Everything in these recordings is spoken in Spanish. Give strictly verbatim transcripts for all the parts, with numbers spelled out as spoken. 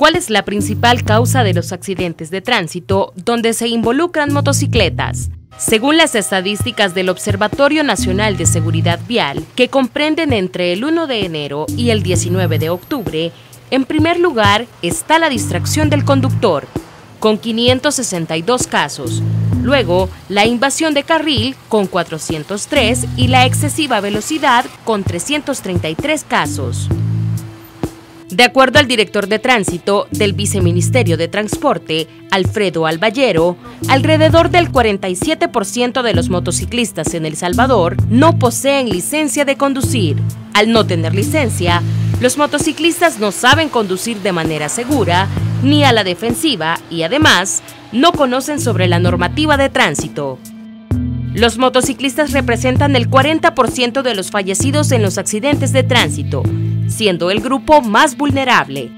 ¿Cuál es la principal causa de los accidentes de tránsito donde se involucran motocicletas? Según las estadísticas del Observatorio Nacional de Seguridad Vial, que comprenden entre el uno de enero y el diecinueve de octubre, en primer lugar está la distracción del conductor, con quinientos sesenta y dos casos, luego la invasión de carril con cuatrocientos tres y la excesiva velocidad con trescientos treinta y tres casos. De acuerdo al director de tránsito del Viceministerio de Transporte, Alfredo Alvayero, alrededor del cuarenta y siete por ciento de los motociclistas en El Salvador no poseen licencia de conducir. Al no tener licencia, los motociclistas no saben conducir de manera segura ni a la defensiva y además no conocen sobre la normativa de tránsito. Los motociclistas representan el cuarenta por ciento de los fallecidos en los accidentes de tránsito, siendo el grupo más vulnerable.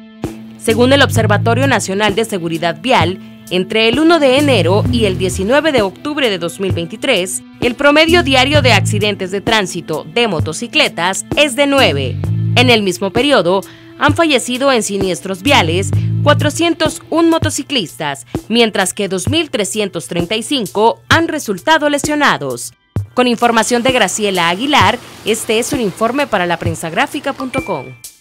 Según el Observatorio Nacional de Seguridad Vial, entre el uno de enero y el diecinueve de octubre de dos mil veintitrés, el promedio diario de accidentes de tránsito de motocicletas es de nueve. En el mismo periodo, han fallecido en siniestros viales cuatrocientos uno motociclistas, mientras que dos mil trescientos treinta y cinco han resultado lesionados. Con información de Graciela Aguilar, este es un informe para la prensa gráfica punto com.